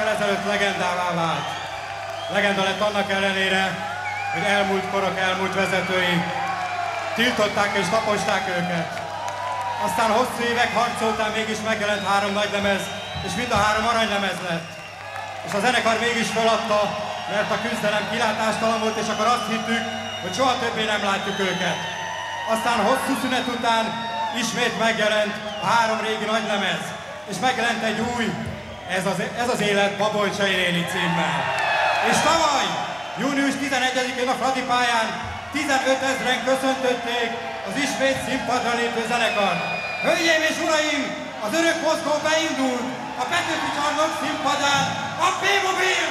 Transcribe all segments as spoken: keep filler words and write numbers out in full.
évekkel ezelőtt legendává vált. Legenda lett annak ellenére, hogy elmúlt korok, elmúlt vezetői tiltották és taposták őket. Aztán hosszú évek harc után mégis megjelent három nagylemez, és mind a három aranylemez lett. És a zenekar mégis feladta, mert a küzdelem kilátástalan volt, és akkor azt hittük, hogy soha többé nem látjuk őket. Aztán hosszú szünet után ismét megjelent a három régi nagylemez, és megjelent egy új, ez az, ez az élet Babolcsai Réni címmel. És tavaly, június tizenegyedikén a Fradi pályán tizenötezren köszöntötték az ismét színpadra lépő zenekart. Hölgyeim és uraim, az örök mozgó beindult a Petőfi Csarnok színpadán a P.Mobil!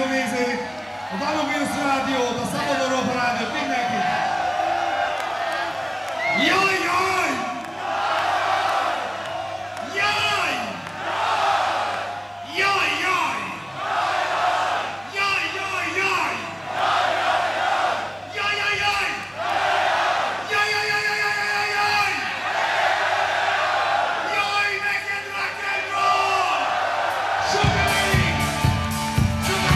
Rádió végződik, a Babolcsai Rádiót, a Szabad Európa Rádiót, mindenkit! Jaj, jaj! Jaj! Jaj, jaj! Jaj, jaj, jaj! Jaj, jaj, jaj! Jaj, jaj, jaj, jaj, jaj, jaj! Jaj, neked rock and roll! Sugaring! We'll be right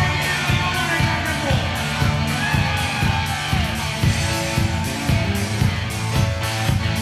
back.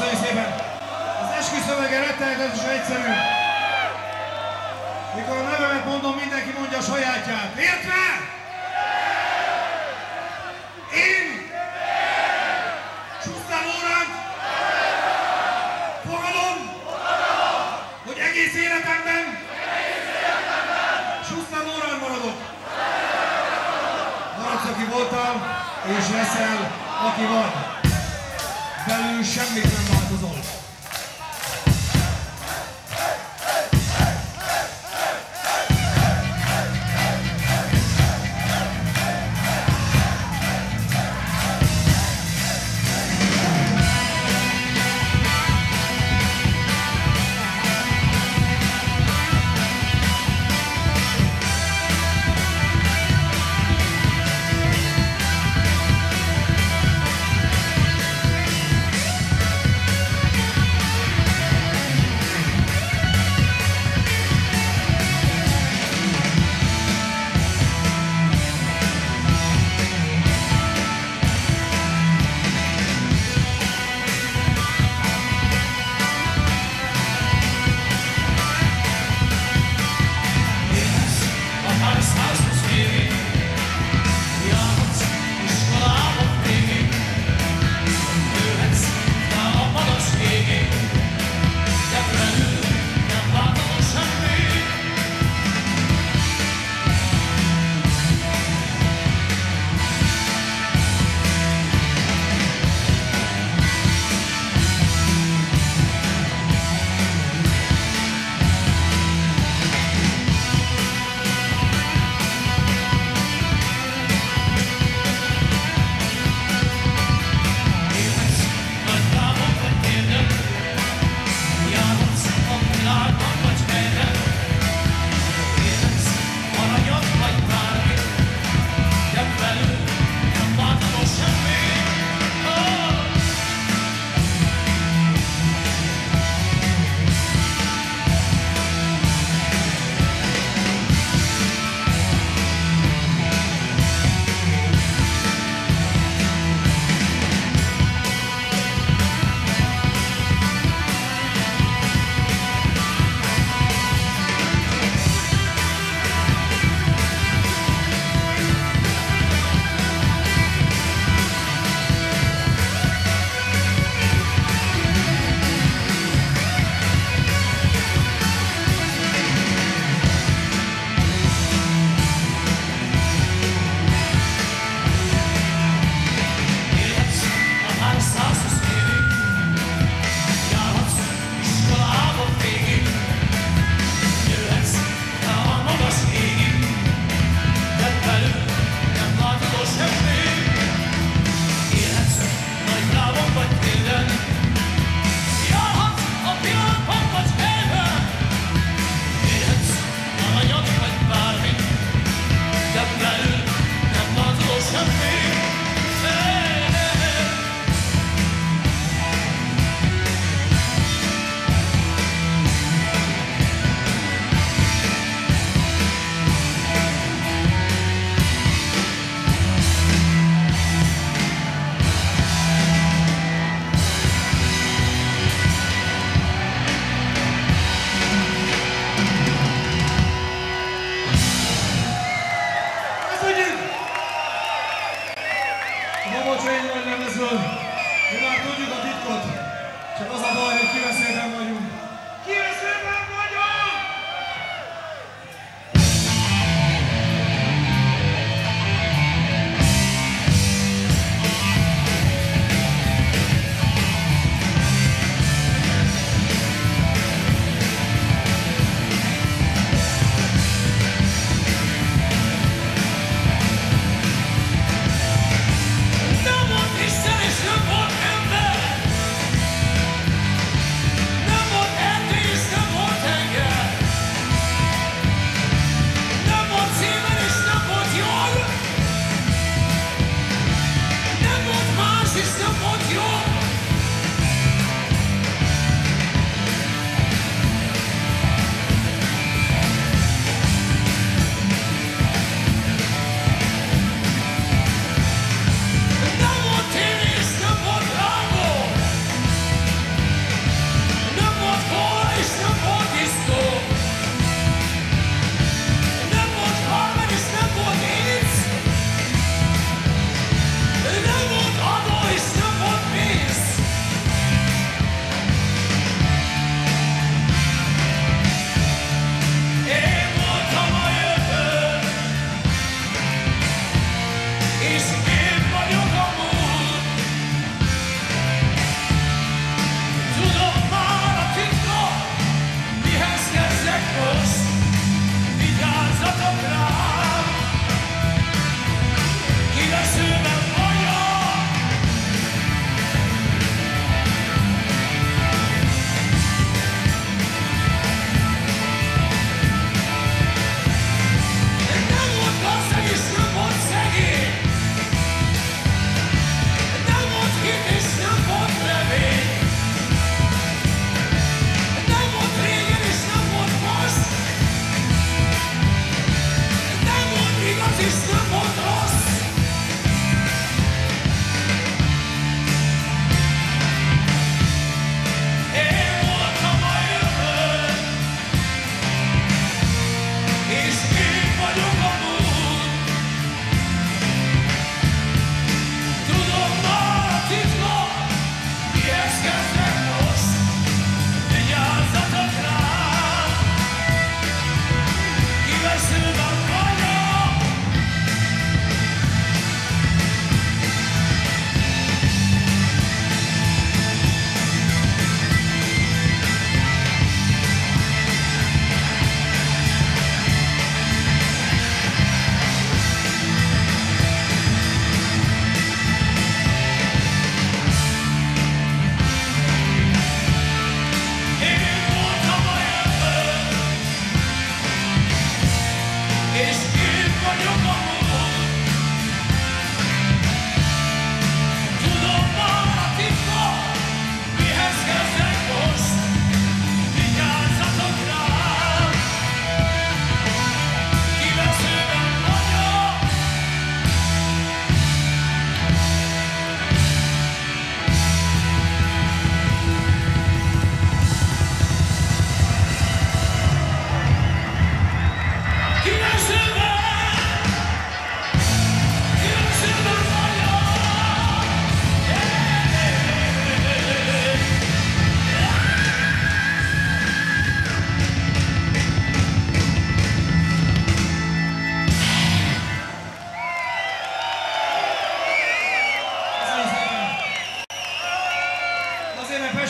Köszönjük szépen! Az esküszövege rettenetesen egyszerű. Mikor a nevemet mondom, mindenki mondja a sajátját. Értve? Én? Csúsztál óránk? Fogadom? Hogy egész életemben? Csúsztál órán maradok? Maradsz, aki voltál, és leszel, aki vagy. Belül semmit nem változol.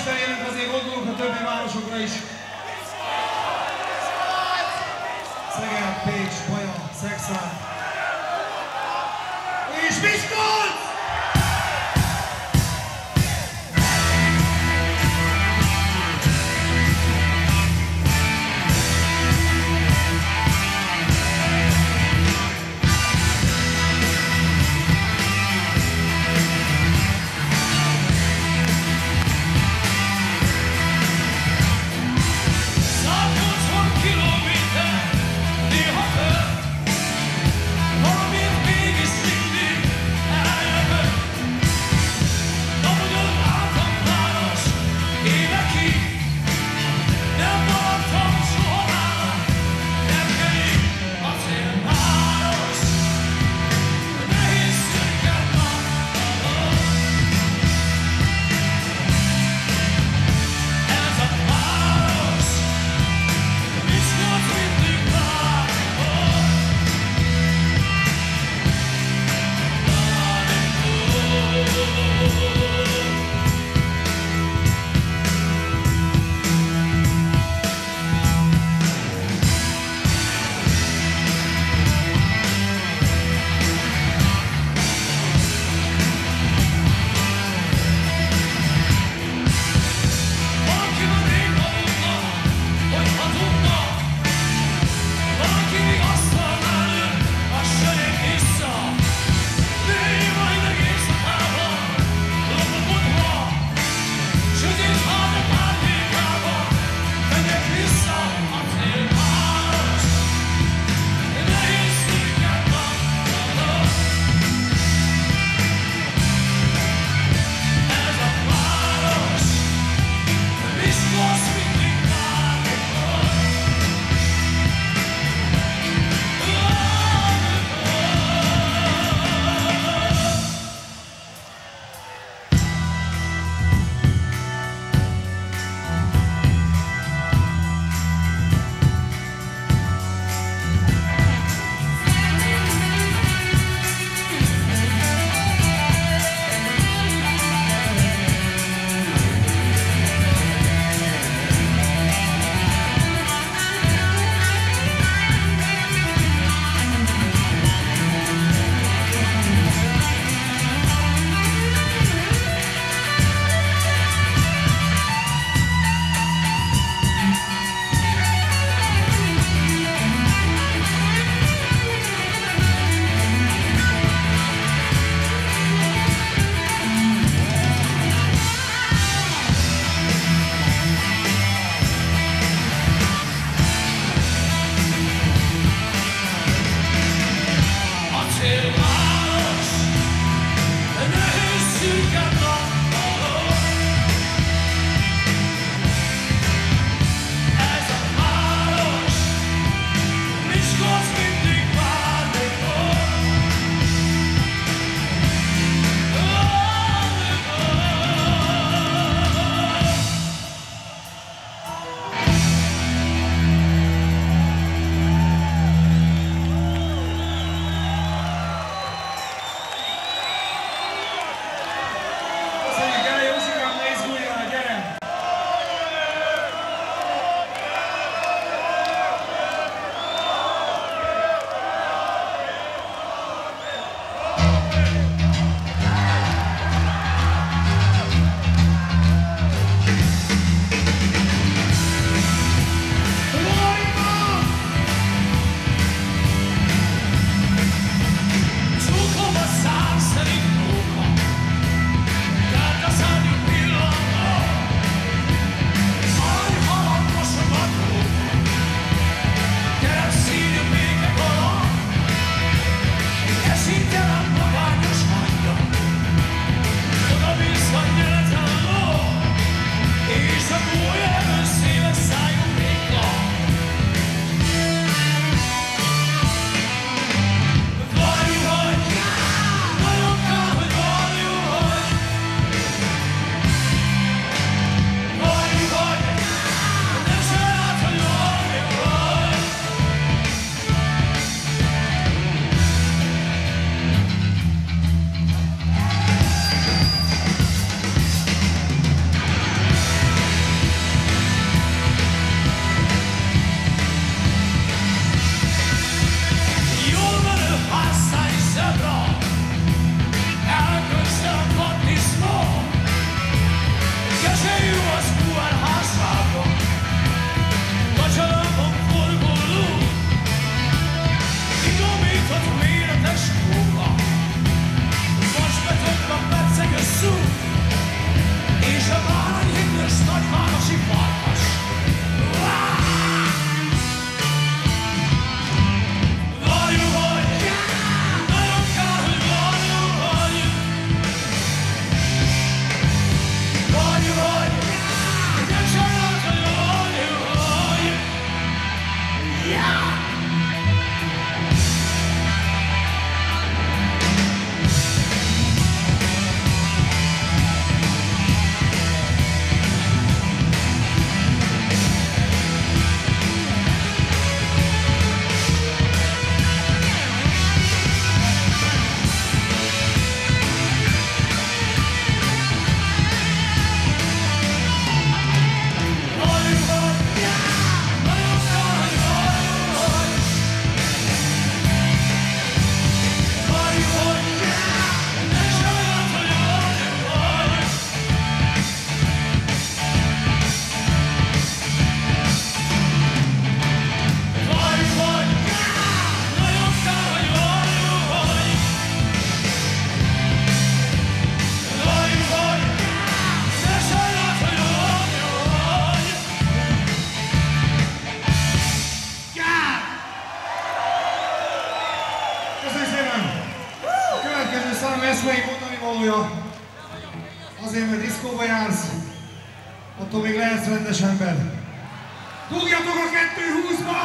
polgármesterjének azért gondolunk a többi városokra is. Szeged, Pécs, Baja, Szexárd. És Miskolc! Azért, mert diszkóba jársz, attól még lehetsz rendes ember. Dugjatok a kettő húszba!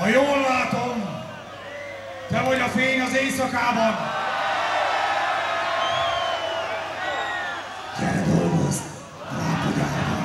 Ha jól látom, te vagy a fény az éjszakában. Gyere dolgozz, drápodában.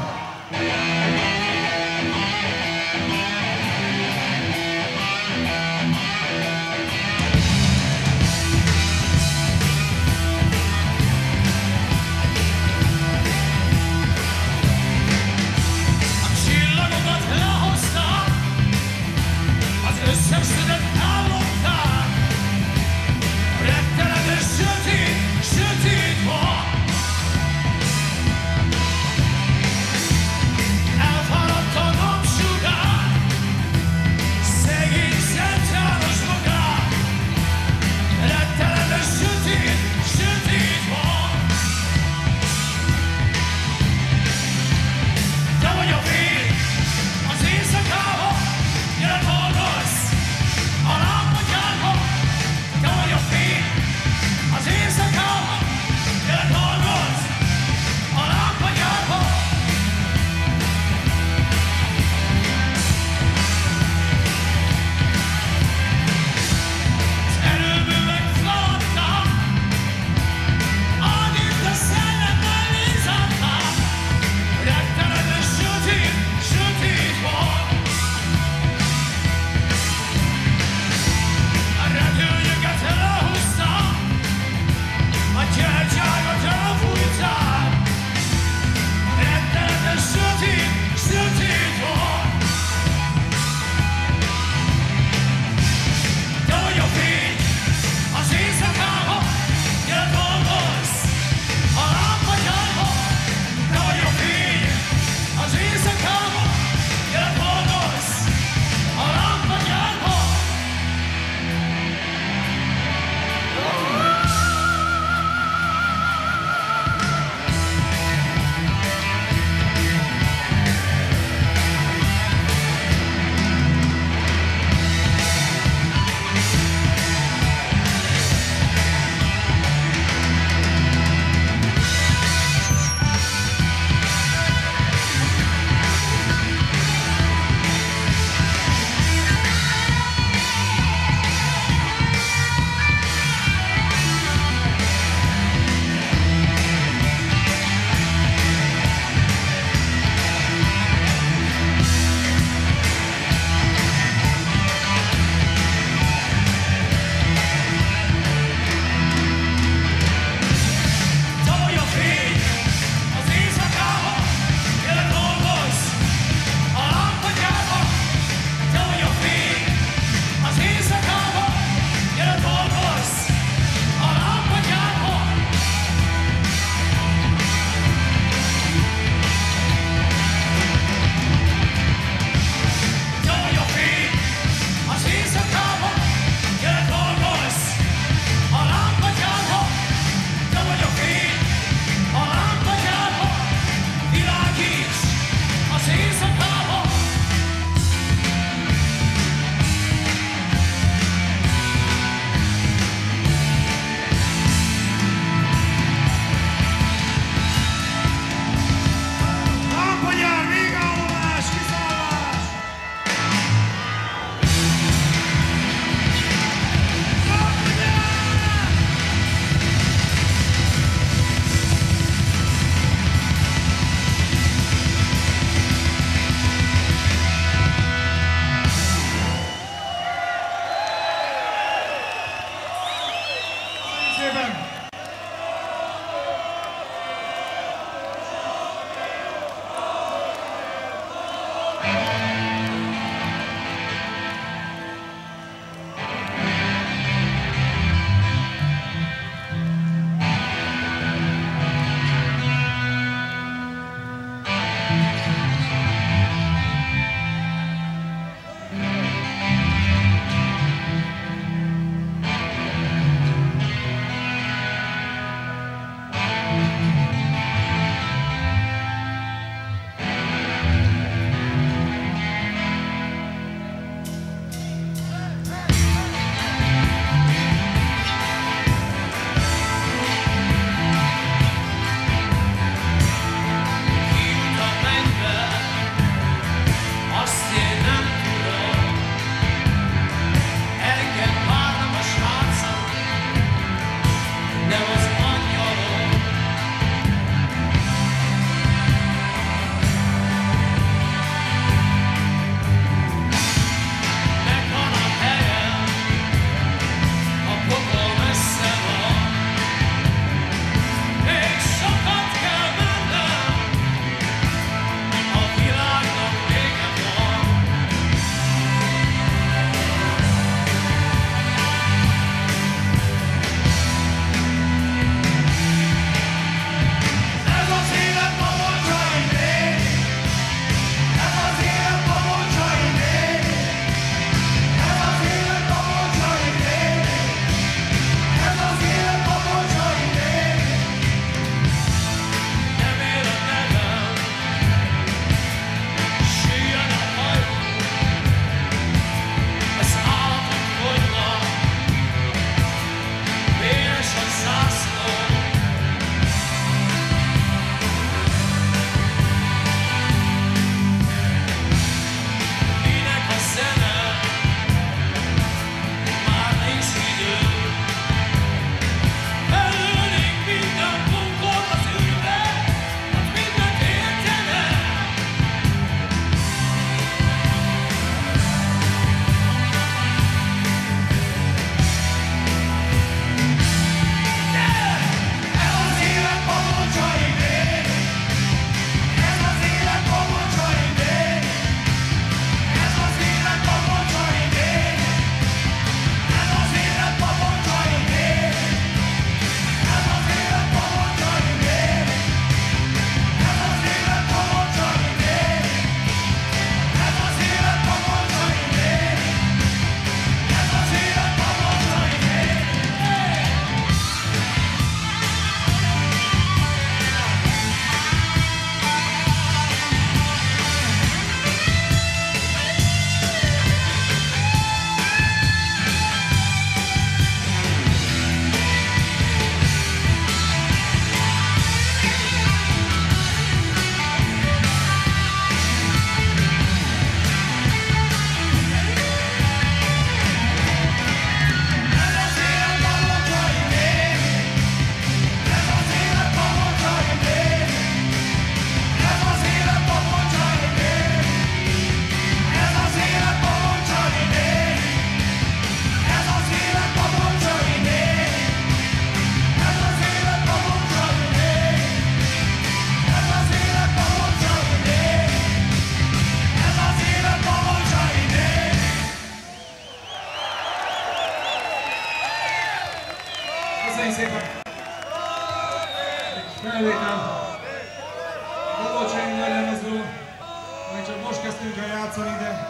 kezdtünk el játszani, de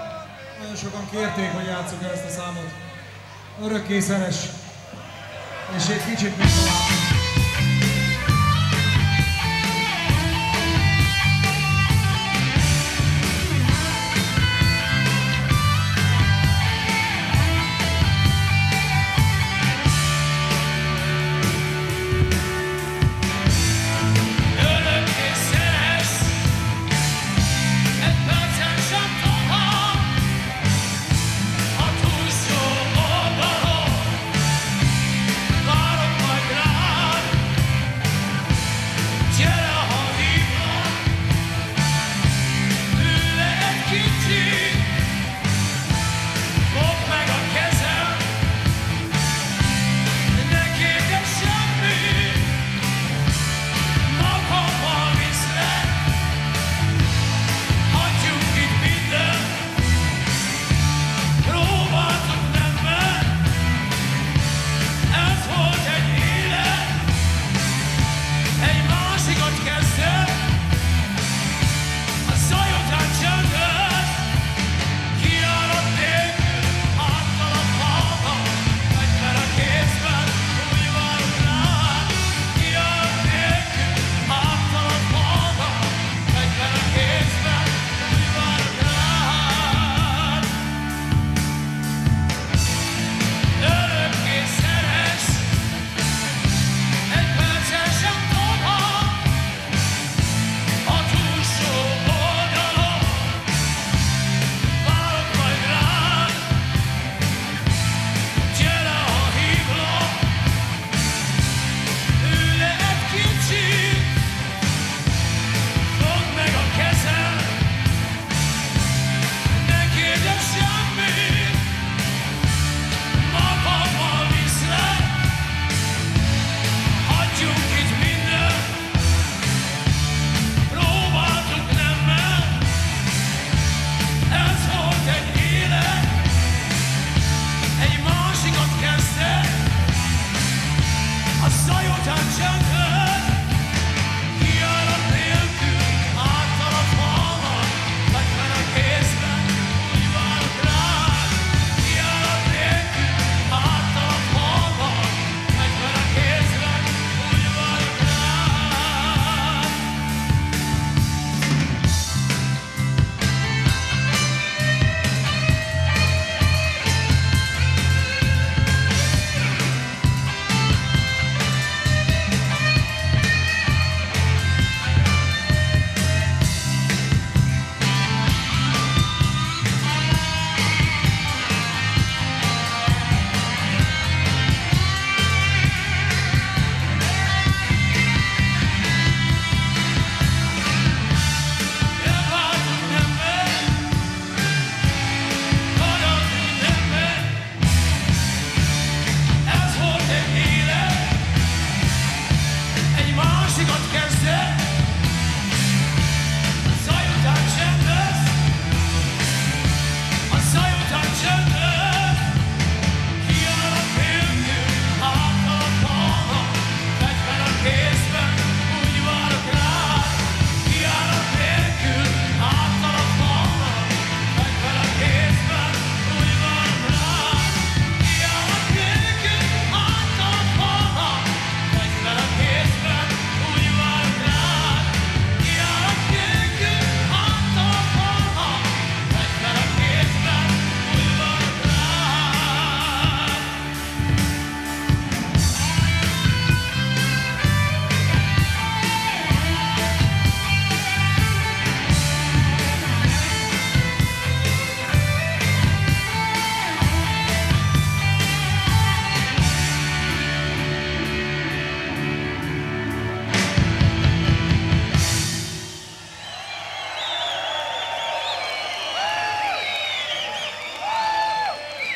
nagyon sokan kérték, hogy játsszuk el ezt a számot. Örökké szeres. És egy kicsit megtalálom.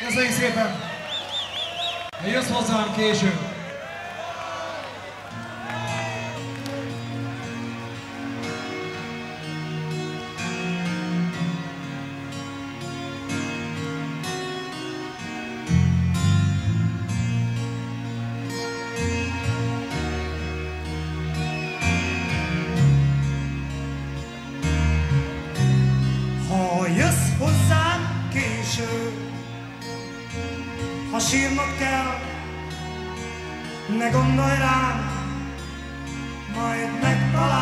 Köszönjük szépen! Jössz hozzám később! Ha késő. Ha sírnod kell, ne gondolj rám, majd megtalálsz.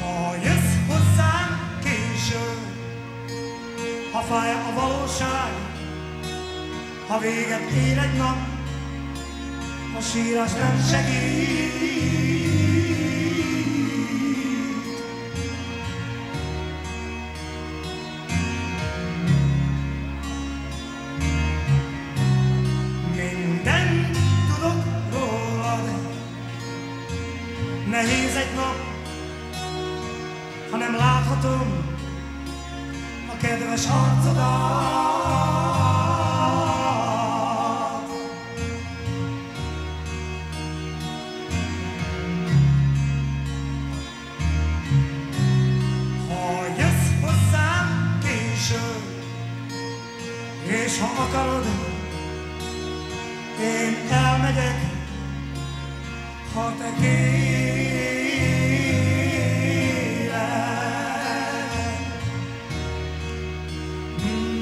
Ha jössz hozzám késő, ha fáj a valóság, ha véget ér egy nap, a sírás nem segít. Mindent tudok rólad, nehéz egy nap, ha nem láthatom a kedves arcodat. És ha akarod, én elmegyek, ha te kérlek. Mm-hmm.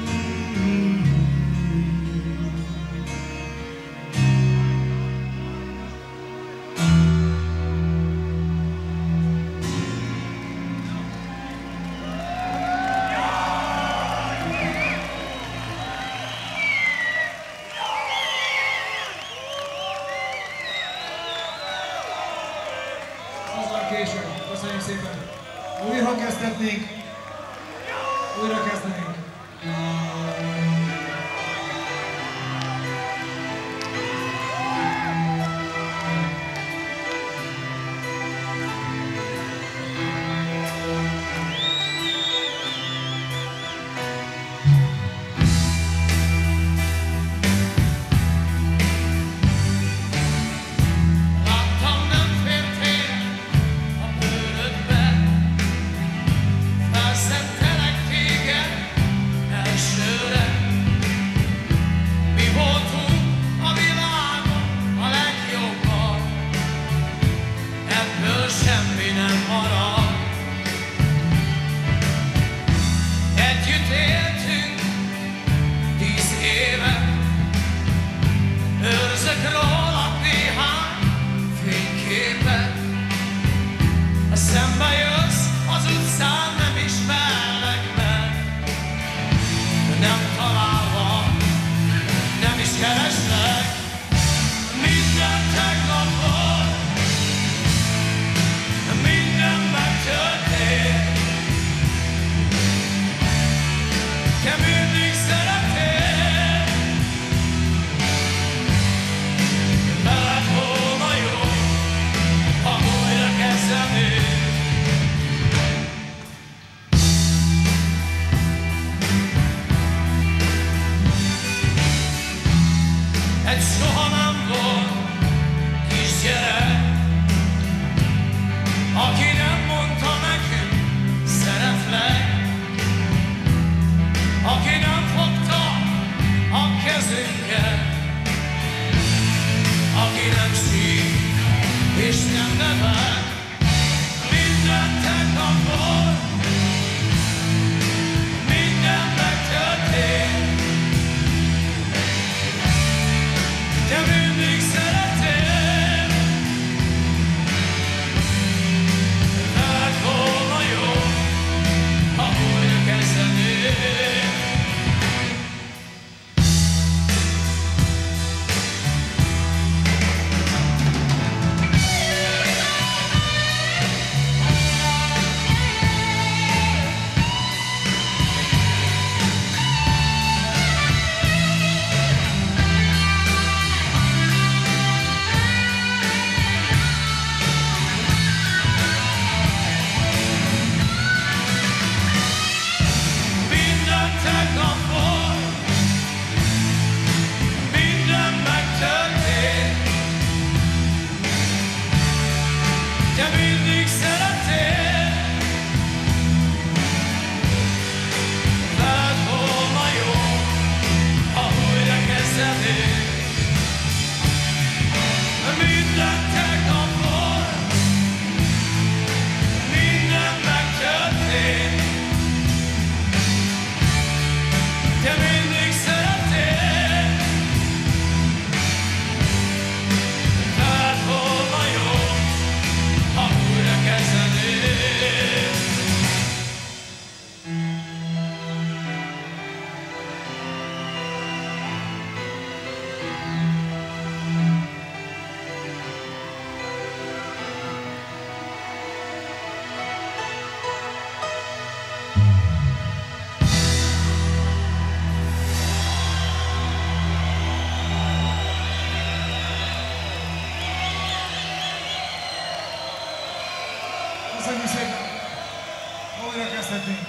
köszönjük szépen! Újra kezdhetünk!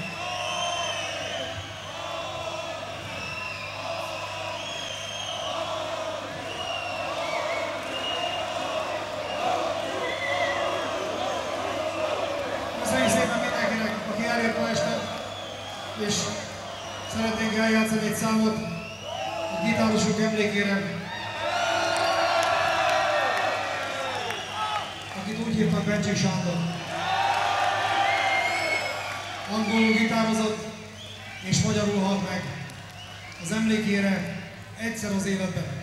Köszönjük szépen mindenkinek, aki eljött ma este, és szeretnénk eljátszani egy számot a gitárosunk emlékére. Bencsik Sándor. Angolul gitározott és magyarul halt meg. Az emlékére egyszer az életben.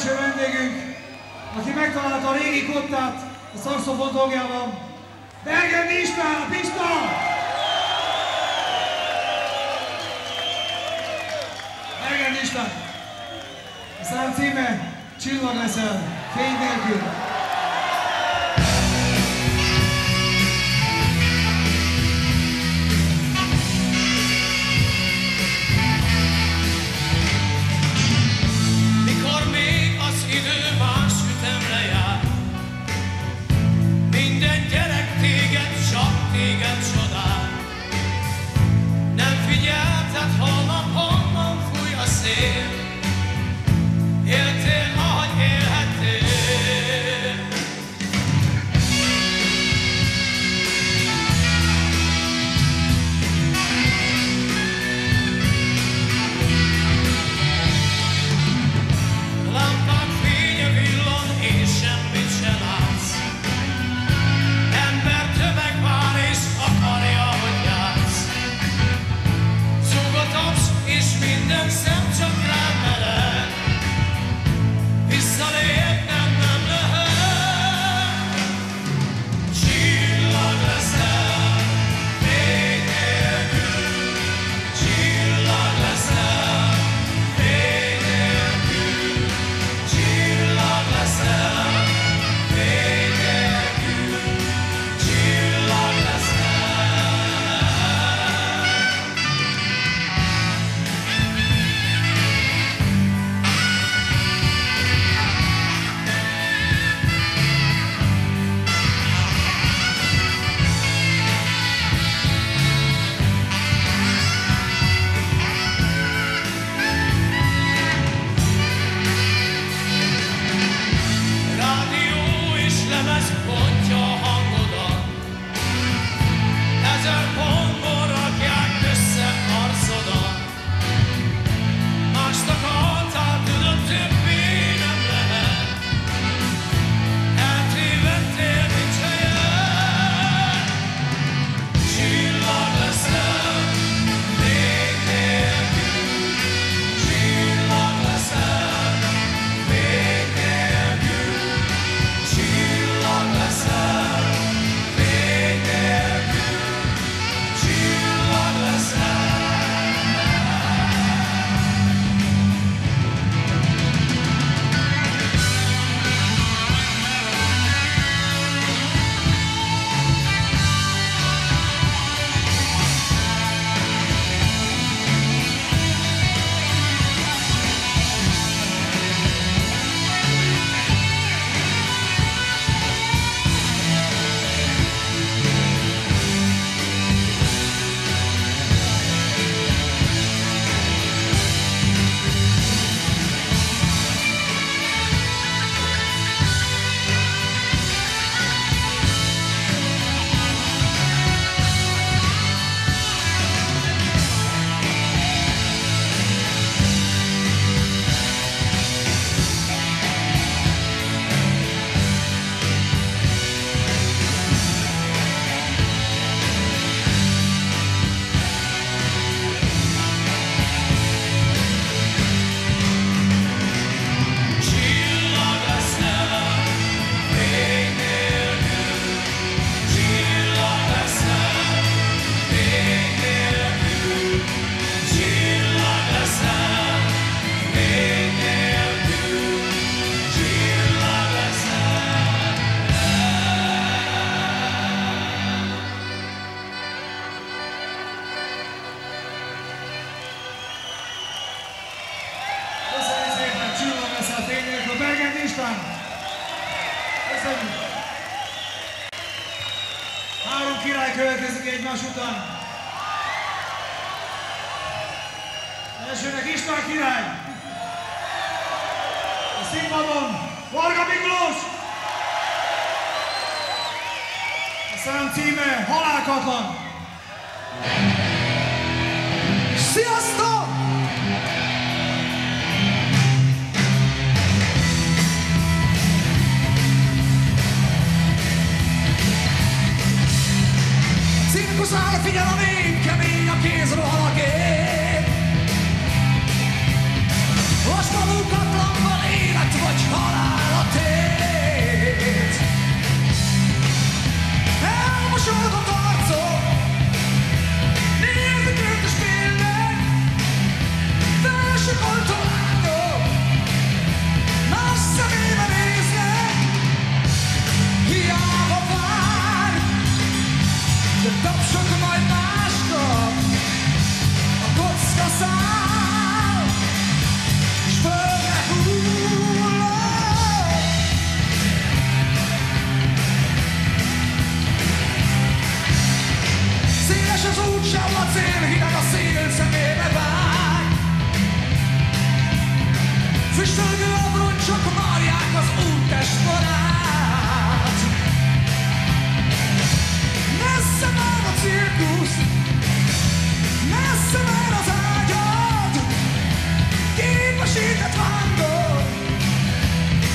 első vendégünk, aki megtalálta a régi kottát a szakszofon dolgában. Belgendi István, a Pista! Belgendi István! A szám címe Csillag leszel, fény nélkül. Varga Miklós! A szám címe Halálkatlan! Sziasztok! Cirkusz áll a figyelem, kemény a kéz, rohan a gép. Most valókatlanban élet vagy acél, hideg a szél, szemébe vág. Füstölgő abroncsok marják az úttestparát. Messze már a cirkusz, messze már az ágyad, képesített vándor,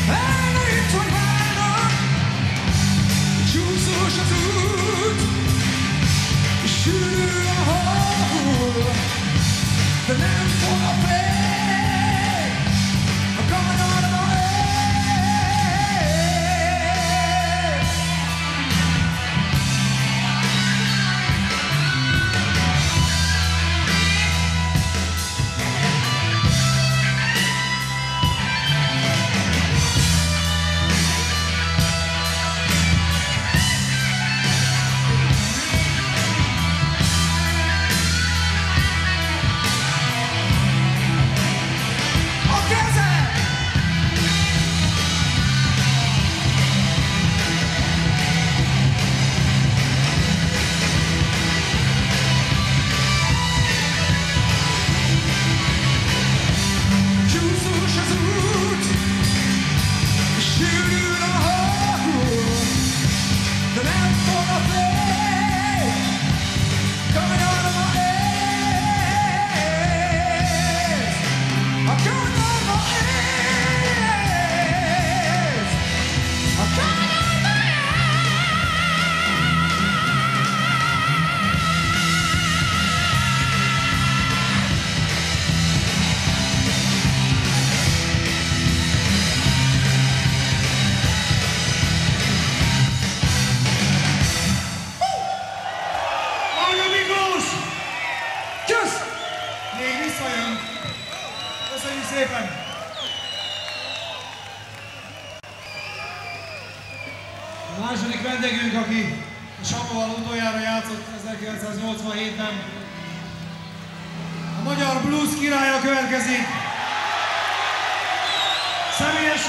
elnőtt vagy várnak, csúszós az út. Sülő a hol, de nem fog a fény a kanyarba ég.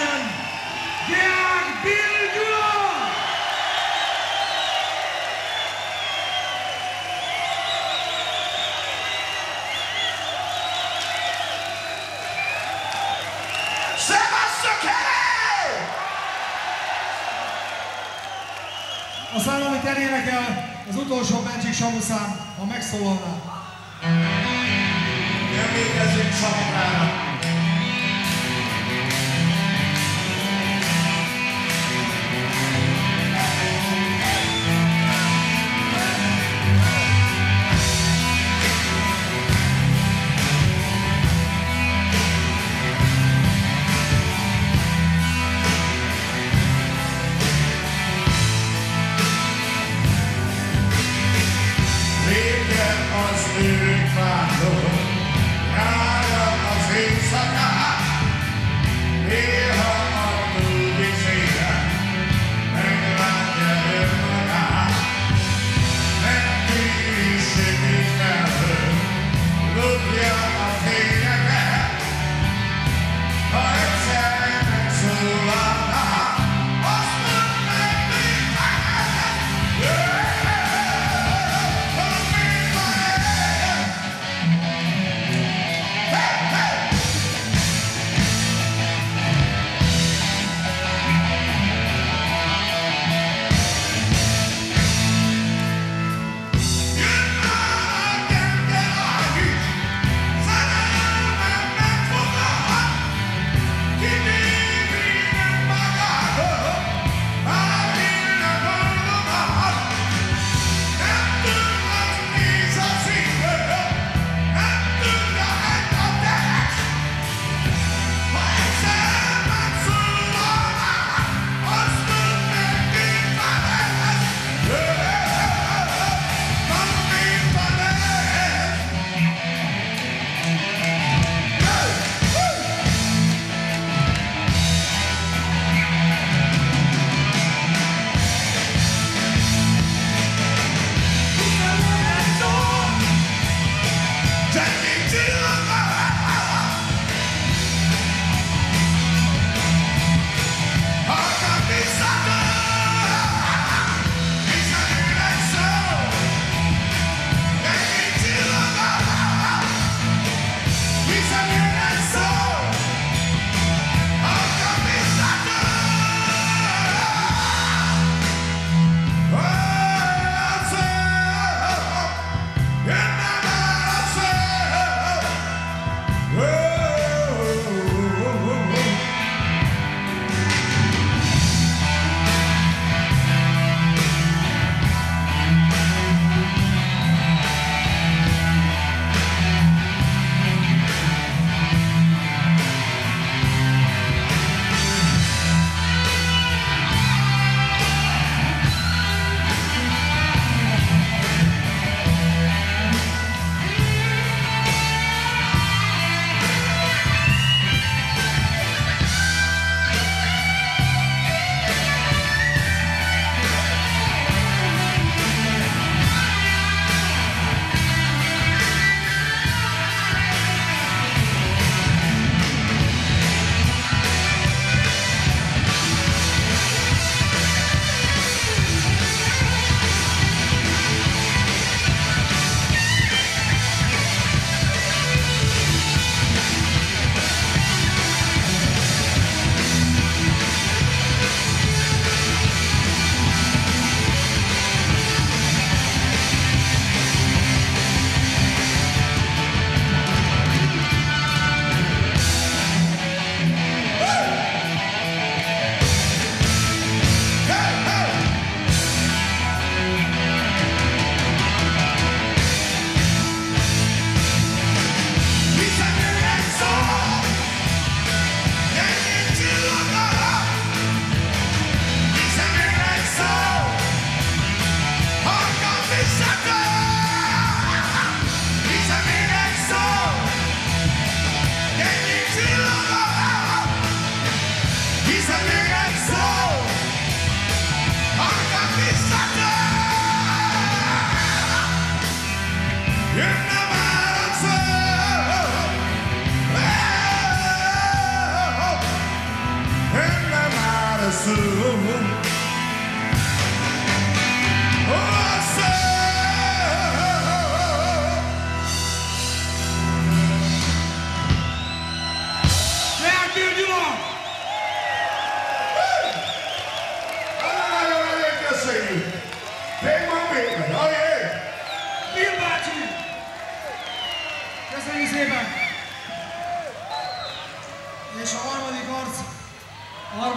Deák Bill Gyula! Szevasszok elő! A szám, amit elénekel, az utolsó Bencsik Samu szám, ha megszólalnál. Emlékezzünk Samurára!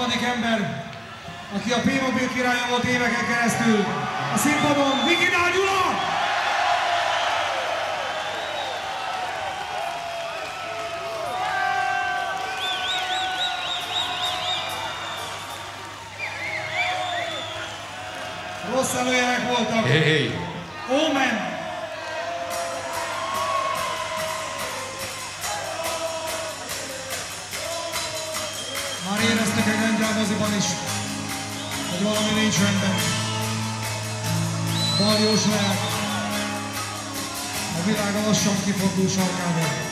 harmadik ember, aki a P.Mobil királya volt éveken keresztül. A színpadon Vikidál Gyula! Rossz előjelek voltak. Hey, hey. Omen! Már éreztek egy lengyel moziban is, hogy valami nincs rendben. Baljós leák. A világ a lassan kifordul sarkával.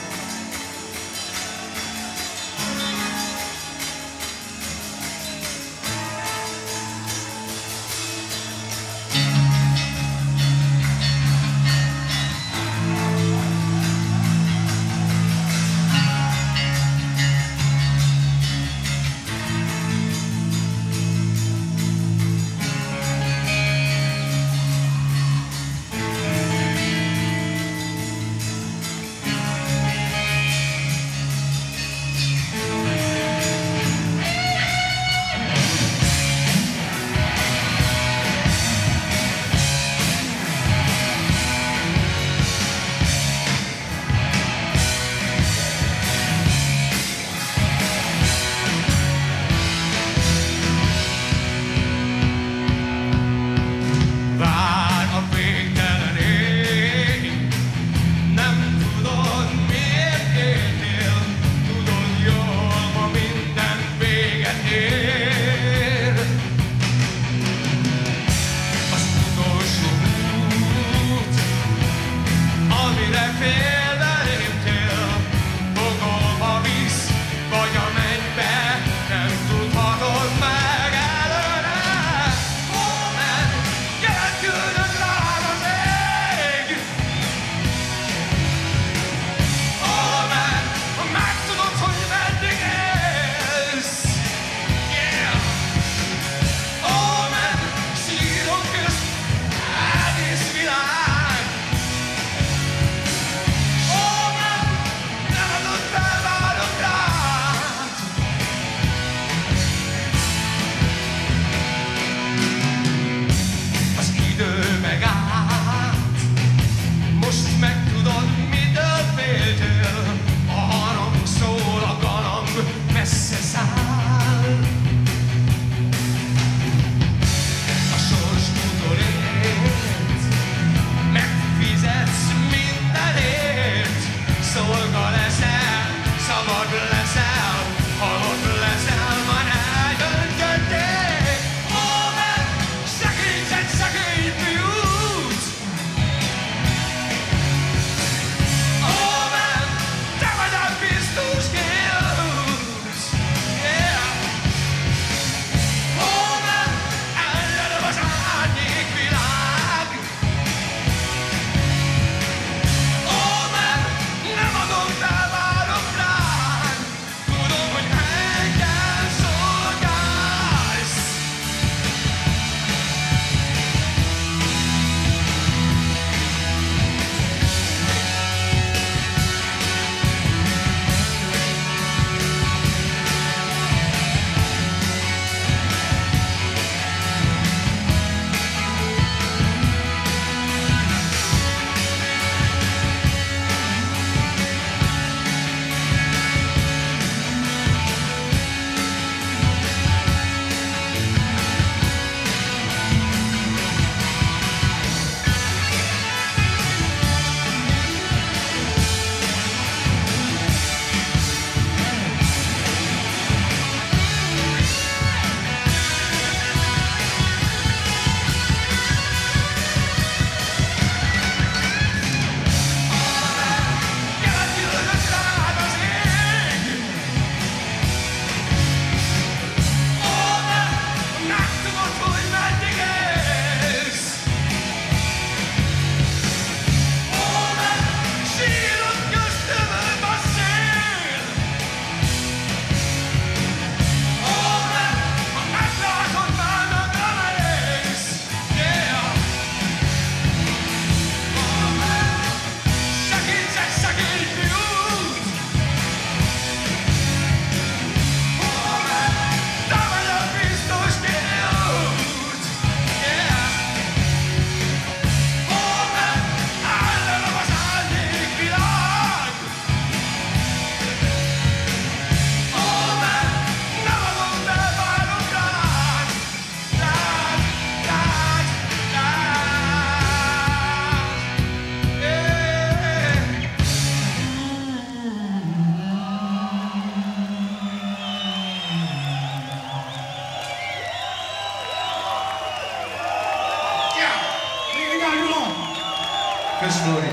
Köszönöm, Lóri.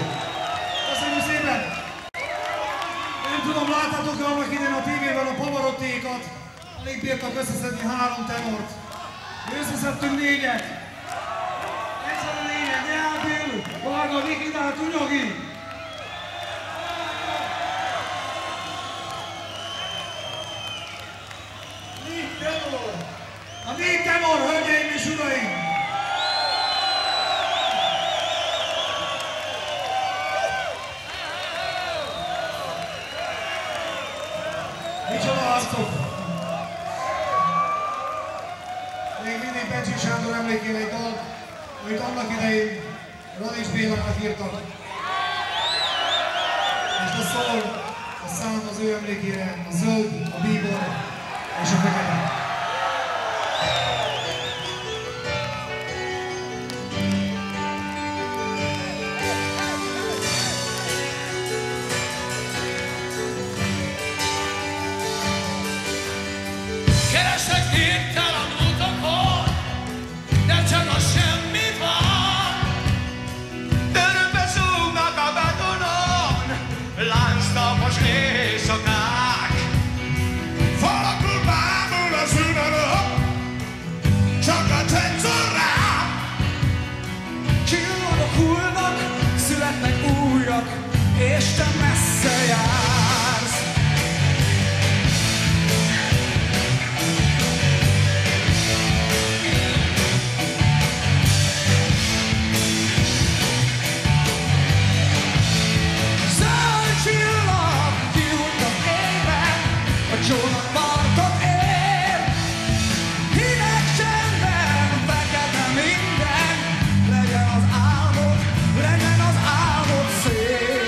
Köszönjük szépen! Nem tudom, láttátok-e annak idején a tévében a Pavarottékat? Elég bírtak összeszedni három tenort. Mi összeszedtünk négyet. Egyszer a négyet. Deák Bill, Varga, Vikidál, Tunyogi. Négy tenor. A négy tenor, hölgyeim és uraim! Még mindig Petőfi Csarnok emlékére egy dal, amit annak idején Radics Bélának írtak. És a szól, a szám az ő emlékére, a zöld, a bíbor és a fekete. És te messze jársz. Zöld csillag kiújt az égben, a csónak partot ér. Hideg csendben, fekete minden, legyen az álmod, legyen az álmod szép.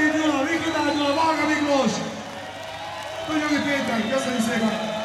Deák Bill, Vikidál Gyula, Varga Miklós, Tunyogi Péter, köszönjük szépen!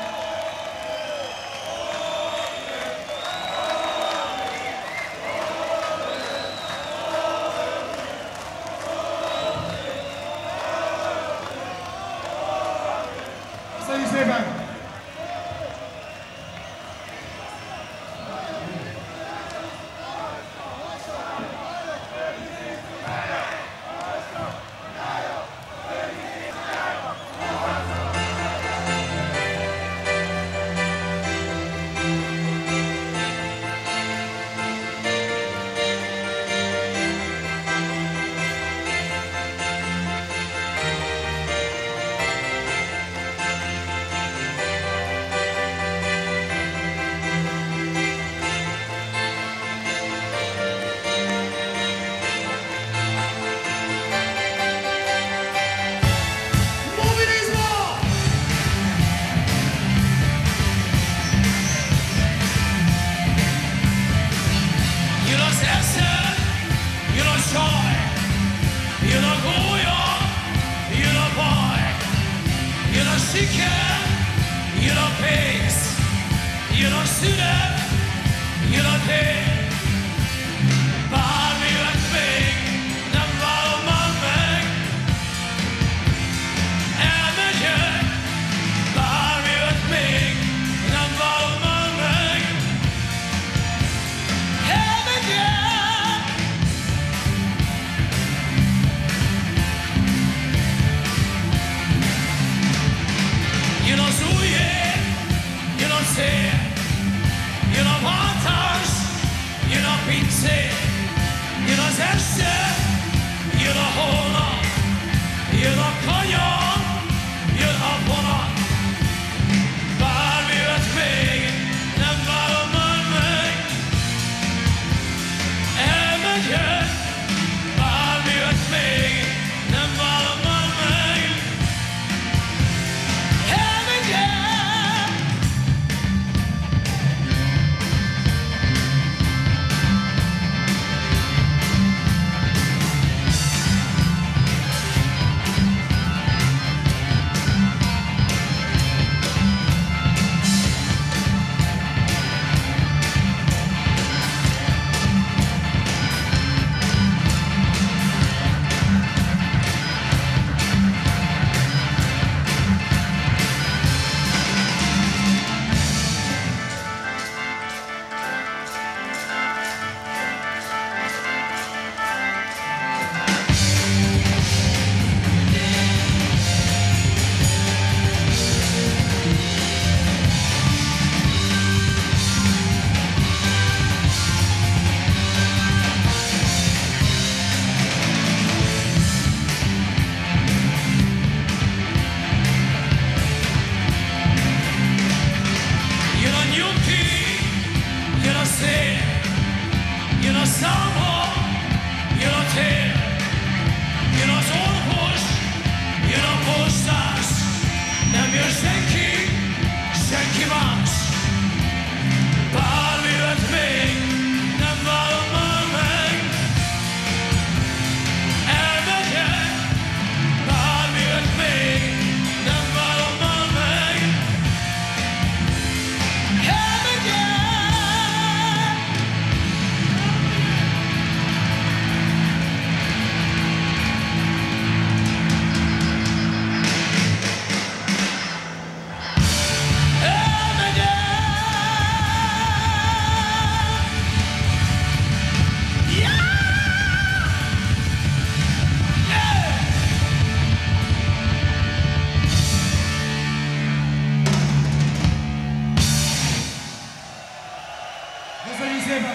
Köszönjük szépen!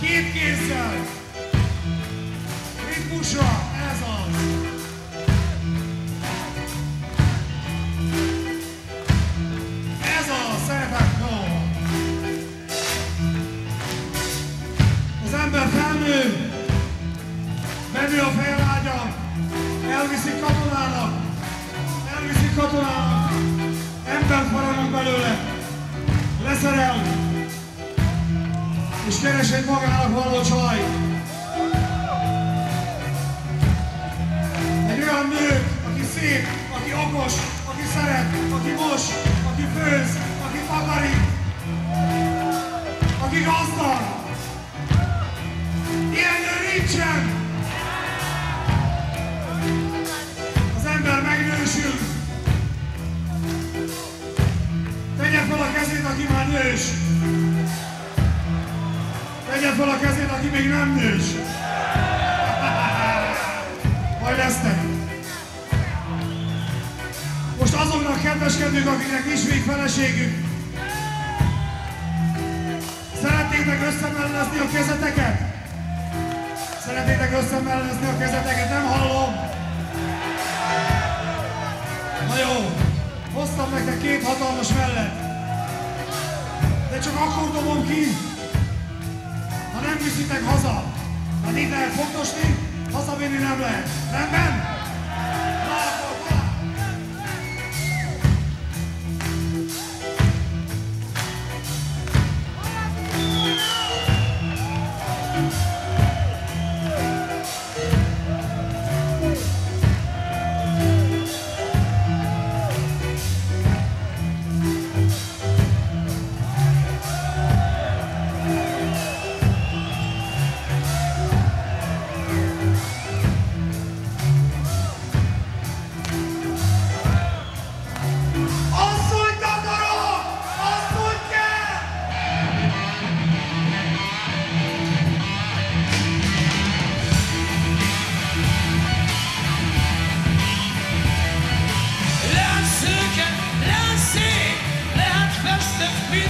Két kézzel, ritmusra, ez az! belőle, leszerel, és keres egy magának való csaj. Egy olyan nő, aki szép, aki okos, aki szeret, aki mos, aki főz, aki takarít, aki gazdag. Ilyen nő nincsen! Az ember megnősül. Tegye fel a kezét, aki már nős. Tegye fel a kezét, aki még nem nős. Majd lesznek. Most azoknak kedveskedünk, akiknek nincs még feleségük. Szeretnétek összemellezni a kezeteket? Szeretnétek összemellezni a kezeteket? Nem hallom. Na jó. Hoztam nektek két hatalmas mellett. De csak akkor dobom ki, ha nem viszitek haza. Hát itt lehet fogdosni, hazavinni nem lehet. Rendben? We're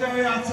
Nem elek,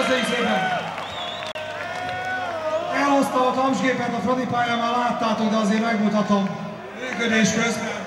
Köszönjük szépen! Elhozta a klamsgépet a Fradi pályán, már láttátok, de azért megmutatom működés közben.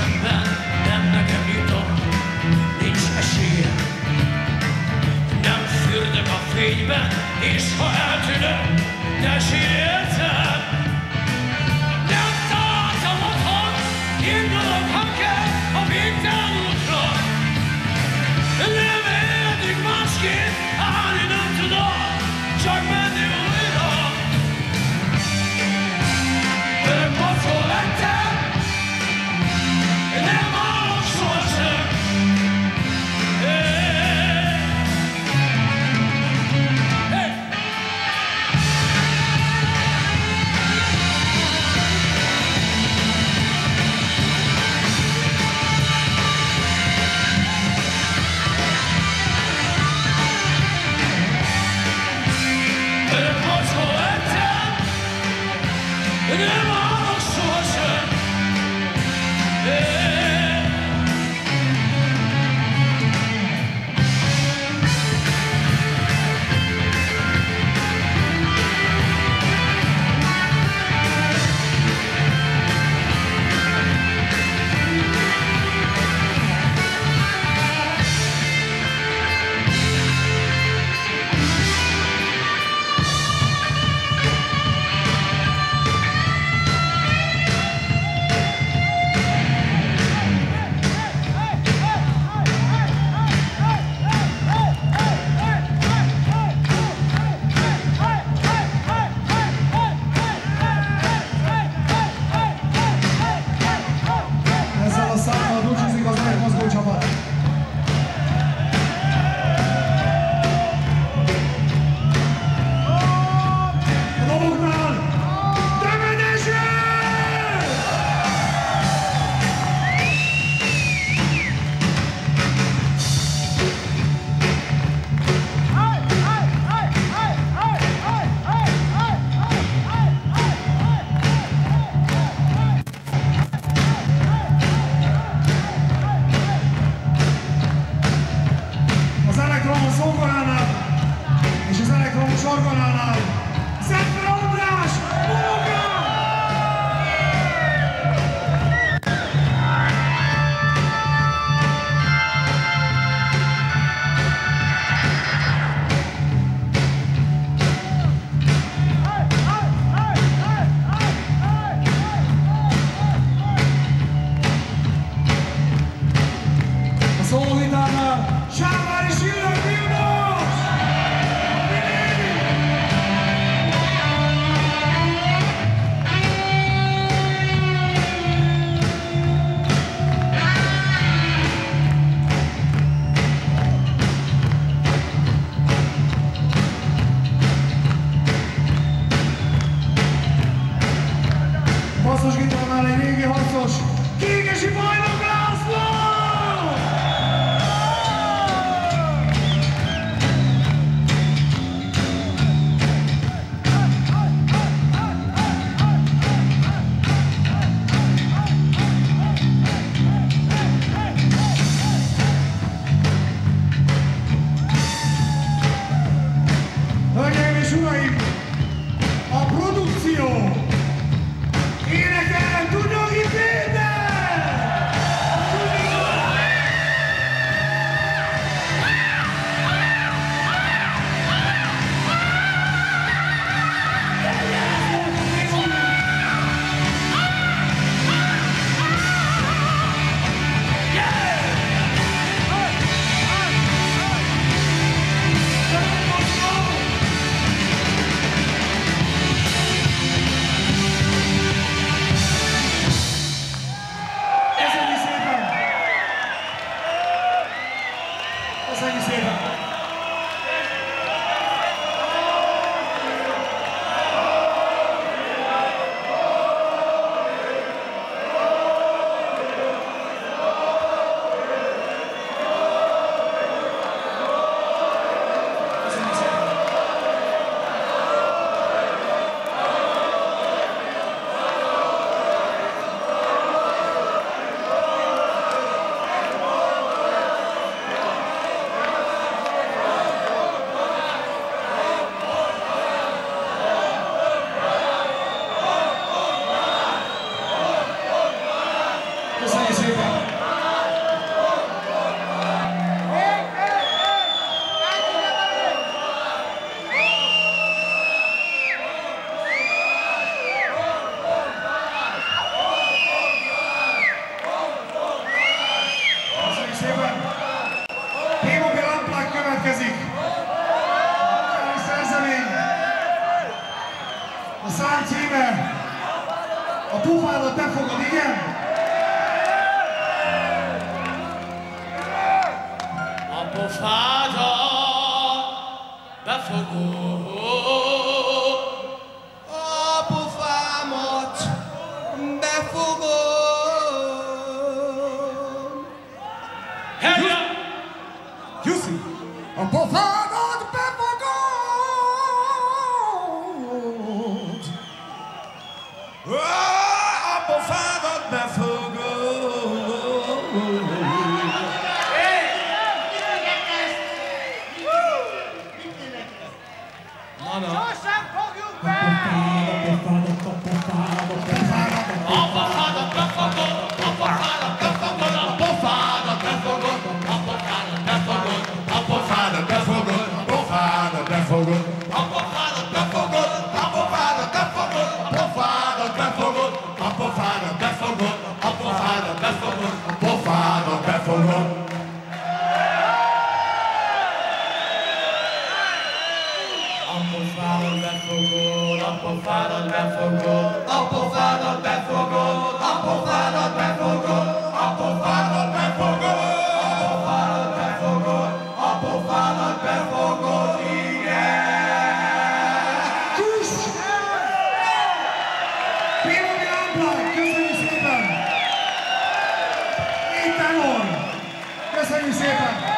szemben, nem nekem jutott, nincs esélye. Nem fürdök a fényben, és ha eltűnök, te sírjézzem. Nem találtam otthon, indulok, ha kell, a végtelen útra. Nem érdedik másképp, állni nem tudom, csak menni újra. Örök pacó lettem, nem állok sohasem. Örök pacó lettem, nem állok sohasem. Köszönjük szépen!